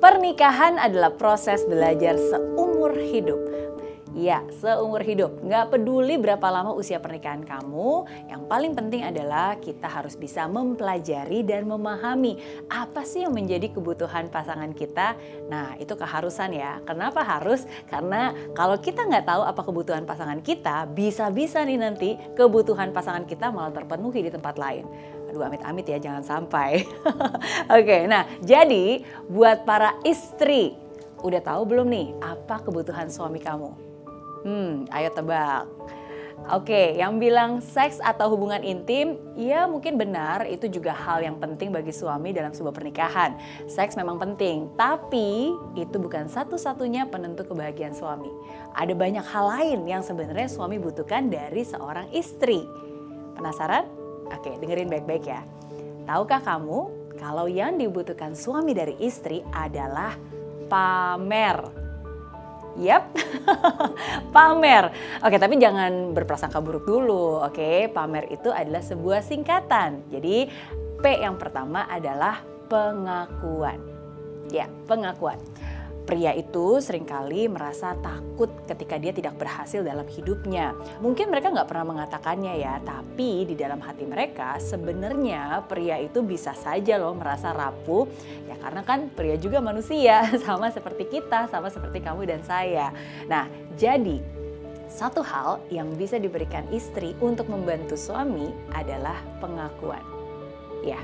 Pernikahan adalah proses belajar seumur hidup. Ya, seumur hidup. Nggak peduli berapa lama usia pernikahan kamu, yang paling penting adalah kita harus bisa mempelajari dan memahami apa sih yang menjadi kebutuhan pasangan kita. Nah, itu keharusan ya. Kenapa harus? Karena kalau kita nggak tahu apa kebutuhan pasangan kita, bisa-bisa nih nanti kebutuhan pasangan kita malah terpenuhi di tempat lain. Aduh, amit-amit ya, jangan sampai. Oke, nah jadi buat para istri, udah tahu belum nih apa kebutuhan suami kamu? Ayo tebak. Oke, yang bilang seks atau hubungan intim, ya mungkin benar itu juga hal yang penting bagi suami dalam sebuah pernikahan. Seks memang penting, tapi itu bukan satu-satunya penentu kebahagiaan suami. Ada banyak hal lain yang sebenarnya suami butuhkan dari seorang istri. Penasaran? Oke, dengerin baik-baik ya. Tahukah kamu kalau yang dibutuhkan suami dari istri adalah pamer? Yap, pamer. Oke, tapi jangan berprasangka buruk dulu. Oke, pamer itu adalah sebuah singkatan. Jadi P yang pertama adalah pengakuan. Ya, pengakuan. Pria itu seringkali merasa takut ketika dia tidak berhasil dalam hidupnya. Mungkin mereka nggak pernah mengatakannya ya, tapi di dalam hati mereka sebenarnya pria itu bisa saja loh merasa rapuh. Ya karena kan pria juga manusia, sama seperti kita, sama seperti kamu dan saya. Nah jadi satu hal yang bisa diberikan istri untuk membantu suami adalah pengakuan. Ya,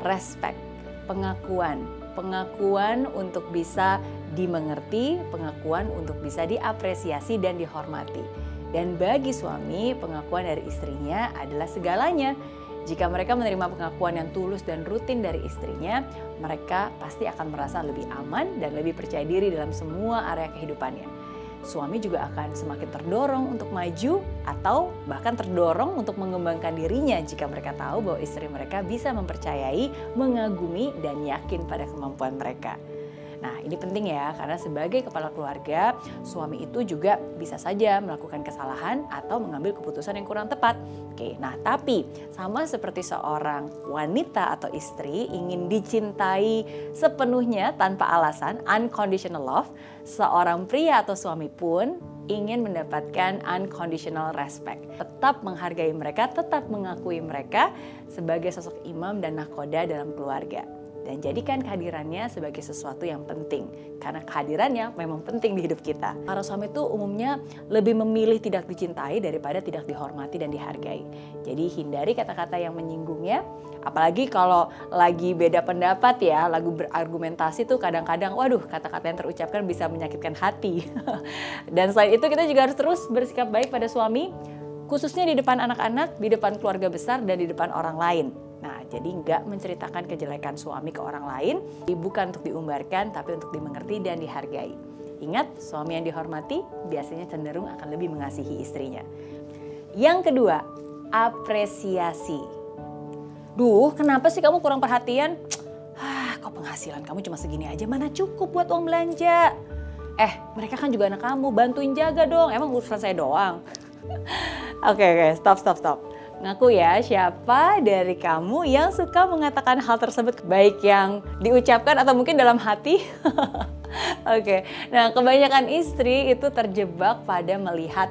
respect, pengakuan. Pengakuan untuk bisa dimengerti, pengakuan untuk bisa diapresiasi dan dihormati. Dan bagi suami, pengakuan dari istrinya adalah segalanya. Jika mereka menerima pengakuan yang tulus dan rutin dari istrinya, mereka pasti akan merasa lebih aman dan lebih percaya diri dalam semua area kehidupannya. Suami juga akan semakin terdorong untuk maju atau bahkan terdorong untuk mengembangkan dirinya jika mereka tahu bahwa istri mereka bisa mempercayai, mengagumi, dan yakin pada kemampuan mereka. Nah, ini penting ya, karena sebagai kepala keluarga, suami itu juga bisa saja melakukan kesalahan atau mengambil keputusan yang kurang tepat. Oke, nah tapi sama seperti seorang wanita atau istri ingin dicintai sepenuhnya tanpa alasan, unconditional love, seorang pria atau suami pun ingin mendapatkan unconditional respect. Tetap menghargai mereka, tetap mengakui mereka sebagai sosok imam dan nahkoda dalam keluarga. Dan jadikan kehadirannya sebagai sesuatu yang penting. Karena kehadirannya memang penting di hidup kita. Para suami itu umumnya lebih memilih tidak dicintai daripada tidak dihormati dan dihargai. Jadi hindari kata-kata yang menyinggungnya. Apalagi kalau lagi beda pendapat ya, lagi berargumentasi tuh kadang-kadang, waduh, kata-kata yang terucapkan bisa menyakitkan hati. Dan selain itu kita juga harus terus bersikap baik pada suami, khususnya di depan anak-anak, di depan keluarga besar, dan di depan orang lain. Nah, jadi nggak menceritakan kejelekan suami ke orang lain, bukan untuk diumbarkan, tapi untuk dimengerti dan dihargai. Ingat, suami yang dihormati biasanya cenderung akan lebih mengasihi istrinya. Yang kedua, apresiasi. Duh, kenapa sih kamu kurang perhatian? Hah, kok penghasilan kamu cuma segini aja, mana cukup buat uang belanja? Mereka kan juga anak kamu, bantuin jaga dong, emang urusan saya doang? Oke, stop. Ngaku ya, siapa dari kamu yang suka mengatakan hal tersebut, baik yang diucapkan atau mungkin dalam hati? Oke, nah kebanyakan istri itu terjebak pada melihat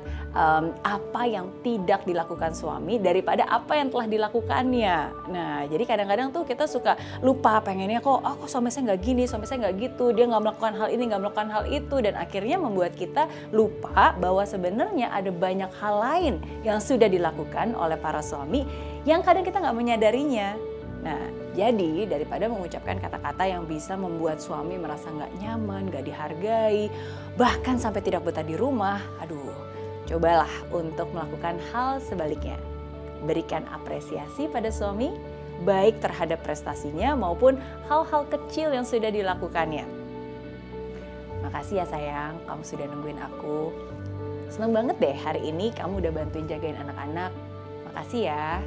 apa yang tidak dilakukan suami daripada apa yang telah dilakukannya. Nah, jadi kadang-kadang tuh kita suka lupa pengennya kok suami saya nggak gini, suami saya nggak gitu, dia nggak melakukan hal ini, nggak melakukan hal itu, dan akhirnya membuat kita lupa bahwa sebenarnya ada banyak hal lain yang sudah dilakukan oleh para suami yang kadang kita nggak menyadarinya. Nah, jadi daripada mengucapkan kata-kata yang bisa membuat suami merasa nggak nyaman, nggak dihargai, bahkan sampai tidak betah di rumah, cobalah untuk melakukan hal sebaliknya. Berikan apresiasi pada suami, baik terhadap prestasinya maupun hal-hal kecil yang sudah dilakukannya. Makasih ya sayang, kamu sudah nungguin aku. Seneng banget deh hari ini kamu udah bantuin jagain anak-anak. Makasih ya.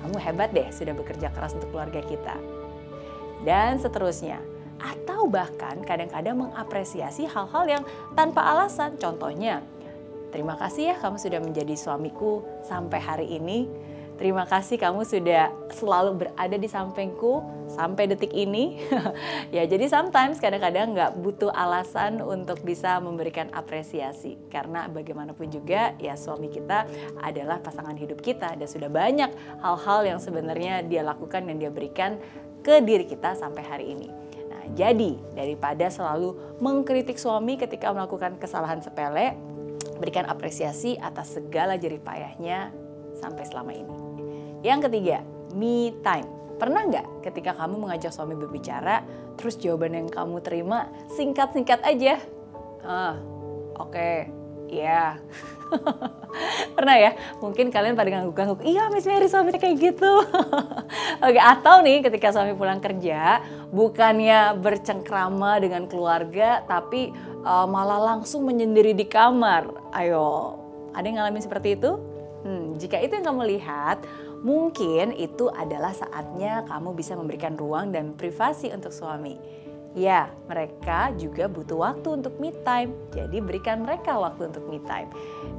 Kamu hebat deh sudah bekerja keras untuk keluarga kita. Dan seterusnya. Atau bahkan kadang-kadang mengapresiasi hal-hal yang tanpa alasan. Contohnya, terima kasih ya kamu sudah menjadi suamiku sampai hari ini. Terima kasih kamu sudah selalu berada di sampingku sampai detik ini. Ya, jadi sometimes kadang-kadang nggak butuh alasan untuk bisa memberikan apresiasi. Karena bagaimanapun juga ya suami kita adalah pasangan hidup kita. Dan sudah banyak hal-hal yang sebenarnya dia lakukan dan dia berikan ke diri kita sampai hari ini. Nah, jadi daripada selalu mengkritik suami ketika melakukan kesalahan sepele, berikan apresiasi atas segala jerih payahnya sampai selama ini. Yang ketiga, me time. Pernah nggak ketika kamu mengajak suami berbicara, terus jawaban yang kamu terima singkat-singkat aja? Oke, iya. Pernah ya? Mungkin kalian pada ngangguk-ngangguk, iya Miss Mary suami kayak gitu. Oke, atau nih ketika suami pulang kerja, bukannya bercengkrama dengan keluarga, tapi malah langsung menyendiri di kamar. Ayo, ada yang ngalamin seperti itu? Jika itu yang kamu lihat, mungkin itu adalah saatnya kamu bisa memberikan ruang dan privasi untuk suami. Ya, mereka juga butuh waktu untuk me time, jadi berikan mereka waktu untuk me time.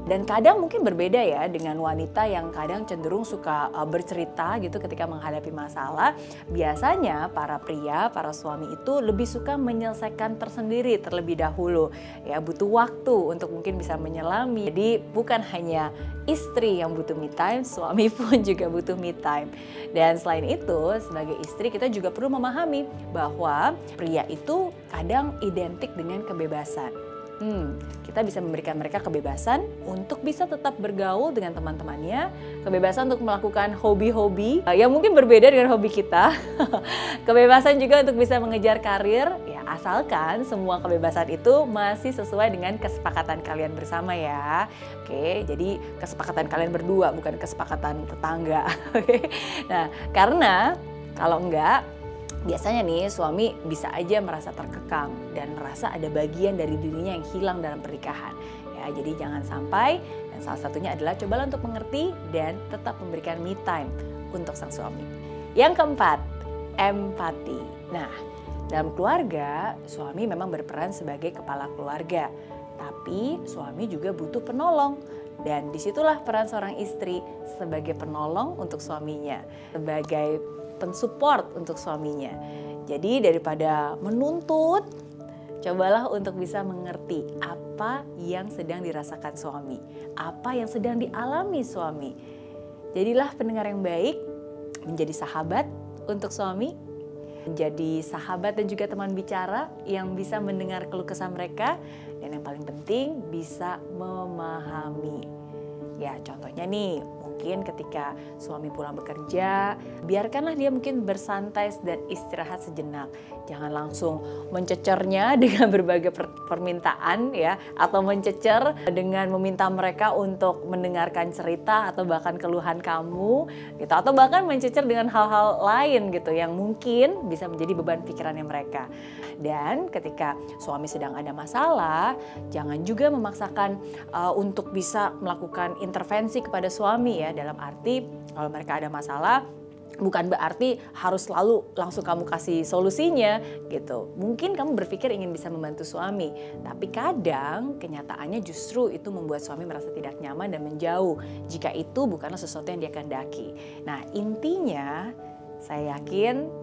Dan kadang mungkin berbeda ya dengan wanita yang kadang cenderung suka bercerita gitu ketika menghadapi masalah. Biasanya para pria, para suami itu lebih suka menyelesaikan tersendiri terlebih dahulu. Ya, butuh waktu untuk mungkin bisa menyelami. Jadi bukan hanya istri yang butuh me time, suami pun juga butuh me time. Dan selain itu, sebagai istri kita juga perlu memahami bahwa pria itu kadang identik dengan kebebasan. Kita bisa memberikan mereka kebebasan untuk bisa tetap bergaul dengan teman-temannya, kebebasan untuk melakukan hobi-hobi yang mungkin berbeda dengan hobi kita, kebebasan juga untuk bisa mengejar karir, ya asalkan semua kebebasan itu masih sesuai dengan kesepakatan kalian bersama ya. Oke, jadi kesepakatan kalian berdua bukan kesepakatan tetangga. Oke, nah karena kalau enggak, biasanya nih suami bisa aja merasa terkekang dan merasa ada bagian dari dirinya yang hilang dalam pernikahan. Ya, jadi jangan sampai, dan salah satunya adalah cobalah untuk mengerti dan tetap memberikan me time untuk sang suami. Yang keempat, empati. Nah, dalam keluarga suami memang berperan sebagai kepala keluarga, tapi suami juga butuh penolong. Dan disitulah peran seorang istri sebagai penolong untuk suaminya, sebagai pensupport untuk suaminya. Jadi daripada menuntut, cobalah untuk bisa mengerti apa yang sedang dirasakan suami, apa yang sedang dialami suami. Jadilah pendengar yang baik, menjadi sahabat untuk suami, menjadi sahabat dan juga teman bicara yang bisa mendengar keluh kesah mereka, dan yang paling penting bisa memahami. Ya, contohnya nih, mungkin ketika suami pulang bekerja, biarkanlah dia mungkin bersantai dan istirahat sejenak. Jangan langsung mencecernya dengan berbagai permintaan ya, atau mencecer dengan meminta mereka untuk mendengarkan cerita atau bahkan keluhan kamu gitu, atau bahkan mencecer dengan hal-hal lain gitu yang mungkin bisa menjadi beban pikirannya mereka. Dan ketika suami sedang ada masalah, jangan juga memaksakan untuk bisa melakukan intervensi kepada suami ya. Dalam arti kalau mereka ada masalah, bukan berarti harus selalu langsung kamu kasih solusinya gitu. Mungkin kamu berpikir ingin bisa membantu suami, tapi kadang kenyataannya justru itu membuat suami merasa tidak nyaman dan menjauh jika itu bukanlah sesuatu yang dia kehendaki. Nah, intinya saya yakin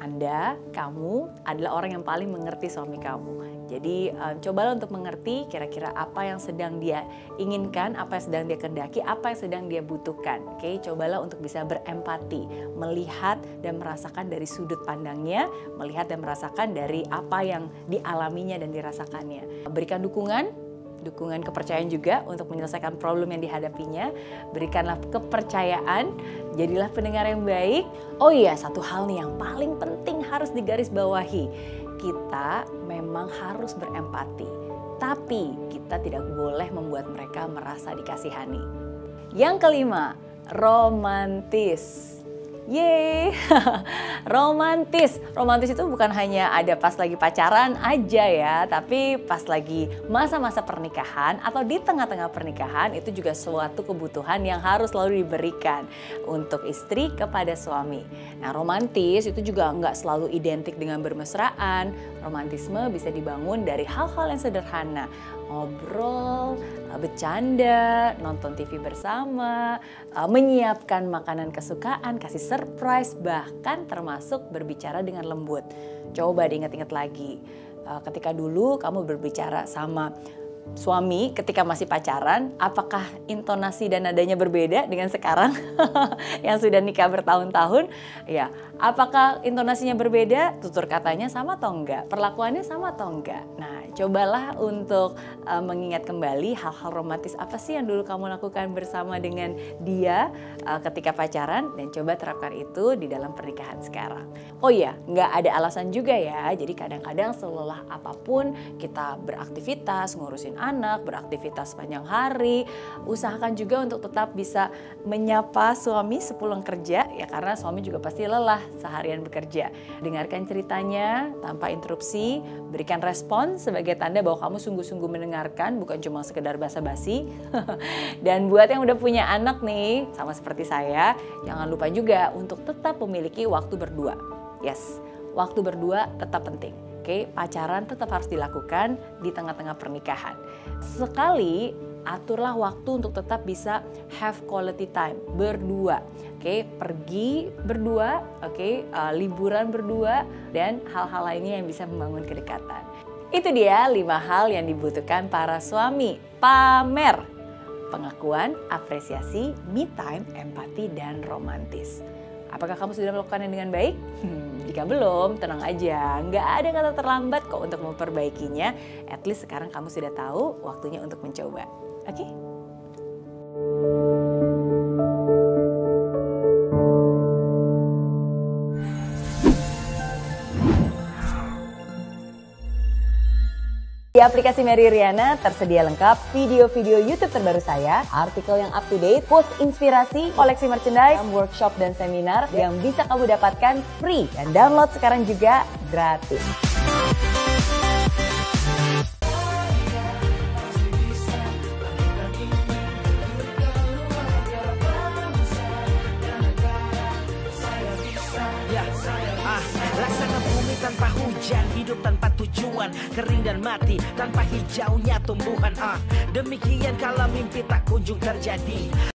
Anda, kamu adalah orang yang paling mengerti suami kamu. Jadi cobalah untuk mengerti kira-kira apa yang sedang dia inginkan, apa yang sedang dia kehendaki, apa yang sedang dia butuhkan. Oke, cobalah untuk bisa berempati, melihat dan merasakan dari sudut pandangnya, melihat dan merasakan dari apa yang dialaminya dan dirasakannya. Berikan dukungan kepercayaan juga untuk menyelesaikan problem yang dihadapinya. Berikanlah kepercayaan, jadilah pendengar yang baik. Oh iya, satu hal nih yang paling penting harus digarisbawahi. Kita memang harus berempati, tapi kita tidak boleh membuat mereka merasa dikasihani. Yang kelima, romantis. Yeay, romantis. Romantis itu bukan hanya ada pas lagi pacaran aja ya, tapi pas lagi masa-masa pernikahan atau di tengah-tengah pernikahan itu juga suatu kebutuhan yang harus selalu diberikan untuk istri kepada suami. Nah, romantis itu juga nggak selalu identik dengan bermesraan. Romantisme bisa dibangun dari hal-hal yang sederhana, ngobrol, bercanda, nonton TV bersama, menyiapkan makanan kesukaan, kasih surprise, bahkan termasuk berbicara dengan lembut. Coba diingat-ingat lagi, ketika dulu kamu berbicara sama suami ketika masih pacaran, apakah intonasi dan nadanya berbeda dengan sekarang yang sudah nikah bertahun-tahun? Ya, apakah intonasinya berbeda, tutur katanya sama atau enggak, perlakuannya sama atau enggak? Nah, cobalah untuk mengingat kembali hal-hal romantis apa sih yang dulu kamu lakukan bersama dengan dia ketika pacaran, dan coba terapkan itu di dalam pernikahan sekarang. Oh iya, nggak ada alasan juga ya. Jadi kadang-kadang selelah apapun kita beraktivitas, ngurusin anak, beraktivitas sepanjang hari, usahakan juga untuk tetap bisa menyapa suami sepulang kerja ya, karena suami juga pasti lelah seharian bekerja. Dengarkan ceritanya tanpa interupsi, berikan respon sebagai tanda bahwa kamu sungguh-sungguh mendengarkan, bukan cuma sekedar basa-basi. Dan buat yang udah punya anak nih, sama seperti saya, jangan lupa juga untuk tetap memiliki waktu berdua. Yes, waktu berdua tetap penting. Oke, pacaran tetap harus dilakukan di tengah-tengah pernikahan. Sekali, aturlah waktu untuk tetap bisa have quality time berdua. Oke, pergi berdua, oke, liburan berdua, dan hal-hal lainnya yang bisa membangun kedekatan. Itu dia 5 hal yang dibutuhkan para suami. Pamer, pengakuan, apresiasi, me time, empati, dan romantis. Apakah kamu sudah melakukannya dengan baik? Jika belum, tenang aja. Nggak ada kata terlambat kok untuk memperbaikinya. At least sekarang kamu sudah tahu waktunya untuk mencoba. Oke? Di aplikasi Mary Riana tersedia lengkap video-video YouTube terbaru saya, artikel yang up to date, post inspirasi, koleksi merchandise, workshop dan seminar yang bisa kamu dapatkan free dan download sekarang juga gratis. Tanpa hujan, hidup tanpa tujuan, kering dan mati tanpa hijaunya tumbuhan. Demikian kalau mimpi tak kunjung terjadi.